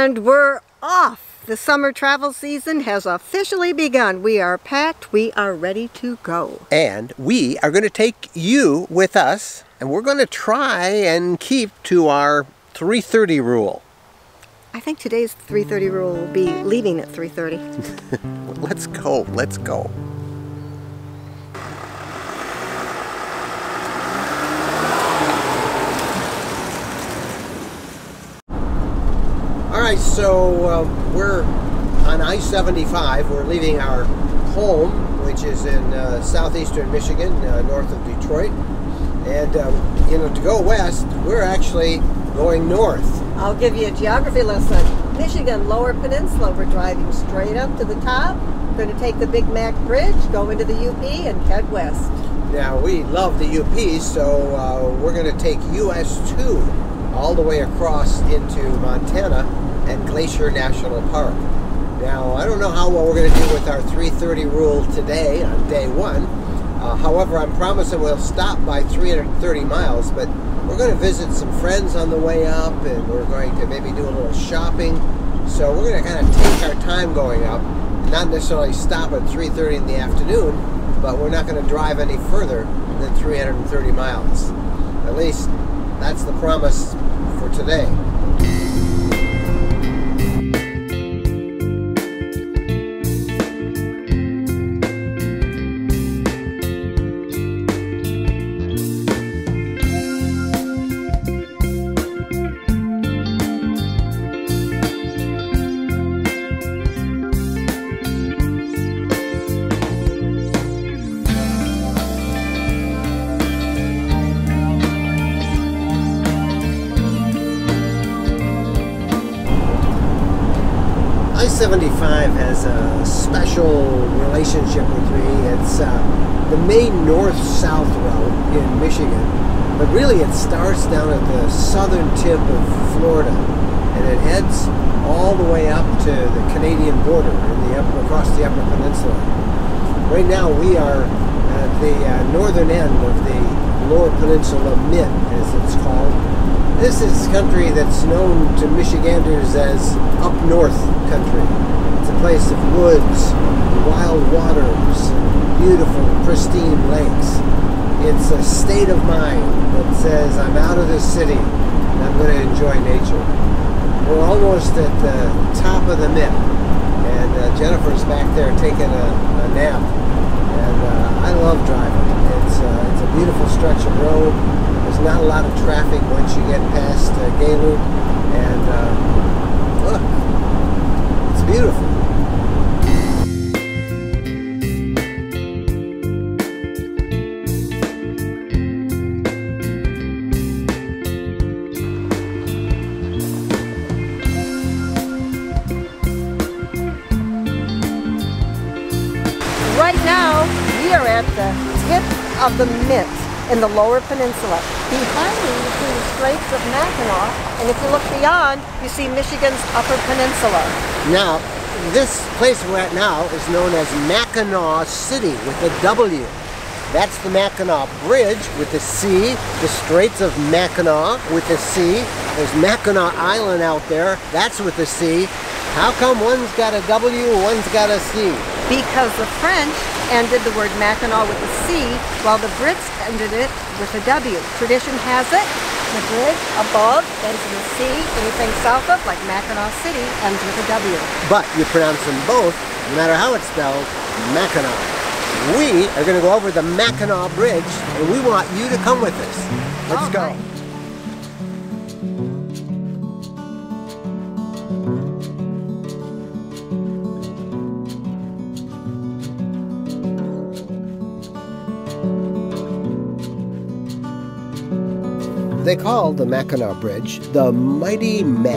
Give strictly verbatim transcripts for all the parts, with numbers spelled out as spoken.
And we're off. The summer travel season has officially begun. We are packed. We are ready to go. And we are going to take you with us, and we're going to try and keep to our three thirty rule. I think today's three thirty rule will be leaving at three thirty. Let's go. Let's go. Alright, so uh, we're on I seventy-five. We're leaving our home, which is in uh, southeastern Michigan, uh, north of Detroit. And, um, you know, to go west, we're actually going north. I'll give you a geography lesson. Michigan, Lower Peninsula, we're driving straight up to the top. We're going to take the Big Mac Bridge, go into the U P, and head west. Now, we love the U P, so uh, we're going to take U S two all the way across into Montana and Glacier National Park. Now, I don't know how well we're going to do with our three thirty rule today on day one. Uh, however, I'm promising we'll stop by three hundred thirty miles, but we're going to visit some friends on the way up, and we're going to maybe do a little shopping. So we're going to kind of take our time going up, not necessarily stop at three thirty in the afternoon, but we're not going to drive any further than three hundred thirty miles. At least that's the promise for today. I seventy-five has a special relationship with me. It's uh, the main north-south road in Michigan, but really it starts down at the southern tip of Florida, and it heads all the way up to the Canadian border in the upper, across the Upper Peninsula. Right now we are at the uh, northern end of the Lower Peninsula Mid, as it's called. This is country that's known to Michiganders as up north country. It's a place of woods, wild waters, beautiful, pristine lakes. It's a state of mind that says, I'm out of this city and I'm going to enjoy nature. We're almost at the top of the Mid, and uh, Jennifer's back there taking a, a nap. And uh, I love driving. It's, uh, it's a beautiful stretch of road. There's not a lot of traffic once you get past uh, Gaylord, and uh, look, it's beautiful. Right now, we are at the tip of the Mint, in the Lower Peninsula. Behind me, you see the Straits of Mackinac, and if you look beyond, you see Michigan's Upper Peninsula. Now, this place we're at now is known as Mackinaw City, with a W. That's the Mackinac Bridge, with a C, the Straits of Mackinac, with a C. There's Mackinaw Island out there, that's with a C. How come one's got a W, one's got a C? Because the French ended the word Mackinaw with a C, while the Brits ended it with a W. Tradition has it, the bridge above ends in a C, anything south of, like Mackinaw City, ends with a W. But you pronounce them both, no matter how it's spelled, Mackinaw. We are going to go over the Mackinac Bridge, and we want you to come with us. Let's All go. Right. They call the Mackinac Bridge the Mighty Mac,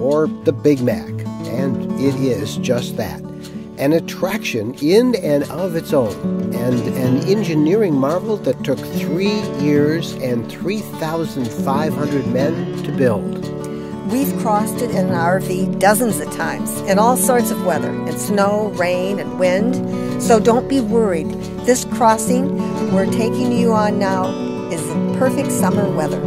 or the Big Mac, and it is just that. An attraction in and of its own, and an engineering marvel that took three years and three thousand five hundred men to build. We've crossed it in an R V dozens of times, in all sorts of weather, in snow, rain, and wind. So don't be worried. This crossing we're taking you on now is the perfect summer weather.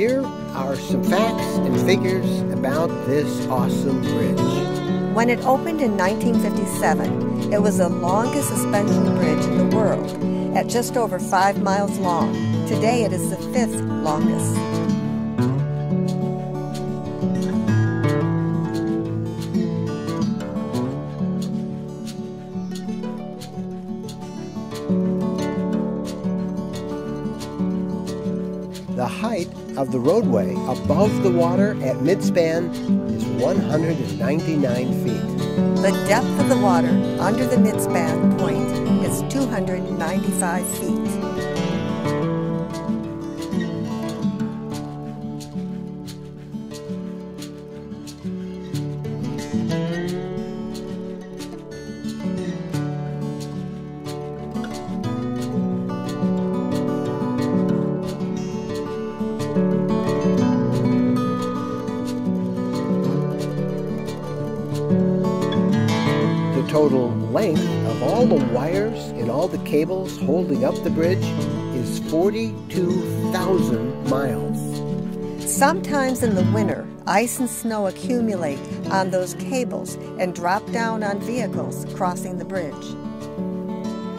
Here are some facts and figures about this awesome bridge. When it opened in nineteen fifty-seven, it was the longest suspension bridge in the world, at just over five miles long. Today it is the fifth longest. The height of the roadway above the water at midspan is one hundred ninety-nine feet. The depth of the water under the midspan point is two hundred ninety-five feet. Total length of all the wires and all the cables holding up the bridge is forty-two thousand miles. Sometimes in the winter, ice and snow accumulate on those cables and drop down on vehicles crossing the bridge.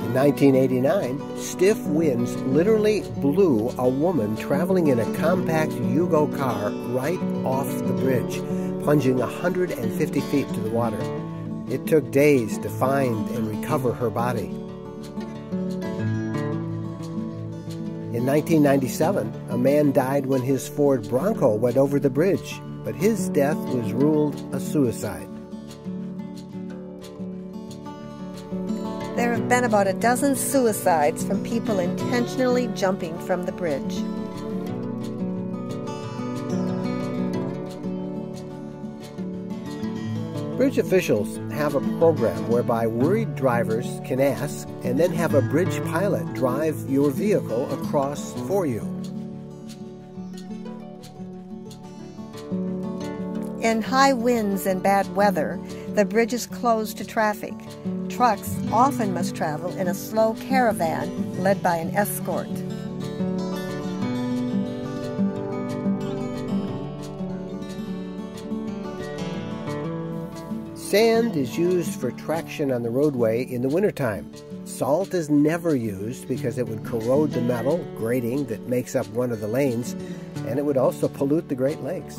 In nineteen eighty-nine, stiff winds literally blew a woman traveling in a compact Yugo car right off the bridge, plunging one hundred fifty feet to the water. It took days to find and recover her body. In nineteen ninety-seven, a man died when his Ford Bronco went over the bridge, but his death was ruled a suicide. There have been about a dozen suicides from people intentionally jumping from the bridge. Bridge officials have a program whereby worried drivers can ask and then have a bridge pilot drive your vehicle across for you. In high winds and bad weather, the bridge is closed to traffic. Trucks often must travel in a slow caravan led by an escort. Sand is used for traction on the roadway in the wintertime. Salt is never used because it would corrode the metal grating that makes up one of the lanes, and it would also pollute the Great Lakes.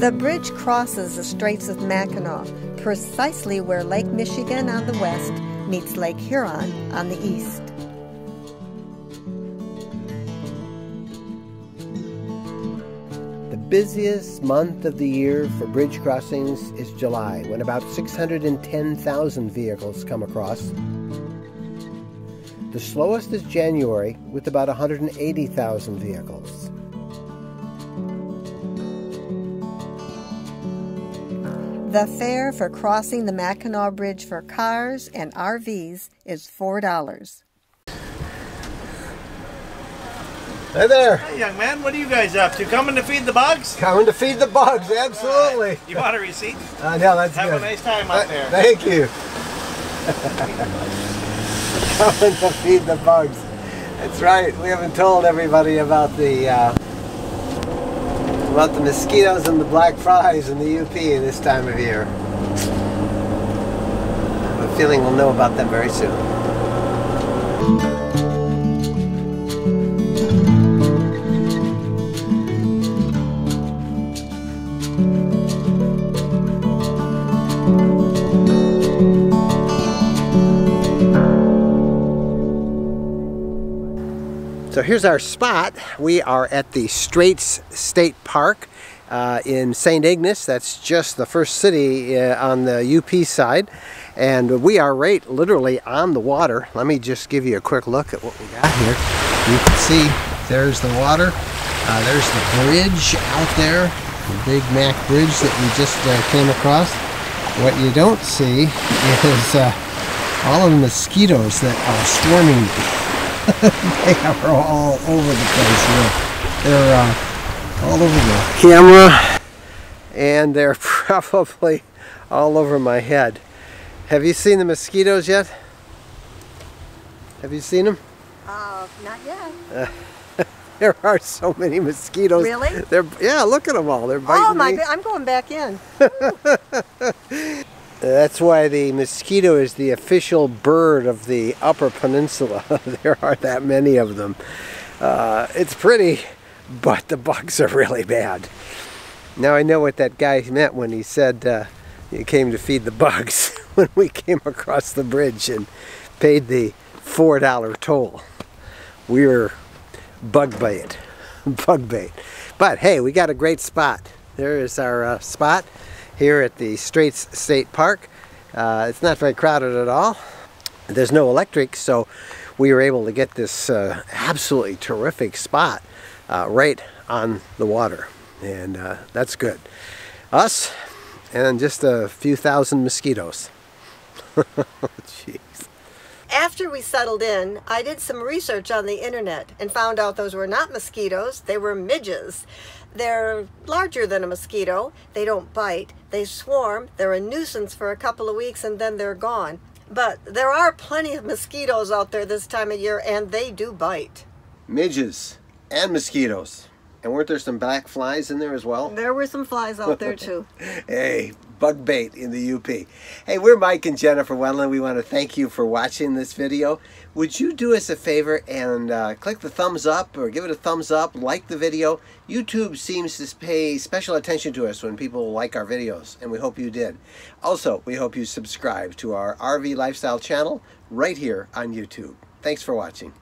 The bridge crosses the Straits of Mackinac, precisely where Lake Michigan on the west meets Lake Huron on the east. The busiest month of the year for bridge crossings is July, when about six hundred ten thousand vehicles come across. The slowest is January, with about one hundred eighty thousand vehicles. The fare for crossing the Mackinac Bridge for cars and R Vs is four dollars. Hey there. Hey, young man. What are you guys up to? Coming to feed the bugs? Coming to feed the bugs, absolutely. Right. You want a receipt? Uh, no, that's Have good. Have a nice time up uh, there. Thank you. Coming to feed the bugs. That's right. We haven't told everybody about the uh, about the mosquitoes and the black flies in the U P this time of year. I have a feeling we'll know about them very soon. So here's our spot. We are at the Straits State Park uh, in Saint Ignace. That's just the first city uh, on the U P side. And we are right literally on the water. Let me just give you a quick look at what we got here. You can see there's the water. Uh, there's the bridge out there, the Big Mac Bridge that we just uh, came across. What you don't see is uh, all of the mosquitoes that are swarming. They are all over the place here. They're uh, all over the camera, and they're probably all over my head. Have you seen the mosquitoes yet? Have you seen them? Uh, not yet. Uh, there are so many mosquitoes. Really? They're, yeah, look at them all. They're biting me. Oh my God, I'm going back in. That's why the mosquito is the official bird of the Upper Peninsula. There aren't that many of them. Uh, it's pretty, but the bugs are really bad. Now I know what that guy meant when he said uh, he came to feed the bugs when we came across the bridge and paid the four dollar toll. We were bug bait, bug bait. But hey, we got a great spot. There is our uh, spot here at the Straits State Park. Uh, it's not very crowded at all. There's no electric, so we were able to get this uh, absolutely terrific spot uh, right on the water. And uh, that's good. Us and just a few thousand mosquitoes. Jeez. After we settled in, I did some research on the internet and found out those were not mosquitoes, they were midges. They're larger than a mosquito, they don't bite, they swarm, they're a nuisance for a couple of weeks and then they're gone. But there are plenty of mosquitoes out there this time of year and they do bite. Midges and mosquitoes. And weren't there some black flies in there as well? There were some flies out there too. Hey, bug bait in the U P. Hey, we're Mike and Jennifer Wendland. We want to thank you for watching this video. Would you do us a favor and uh, click the thumbs up or give it a thumbs up, like the video. YouTube seems to pay special attention to us when people like our videos, and we hope you did. Also, we hope you subscribe to our R V Lifestyle channel right here on YouTube. Thanks for watching.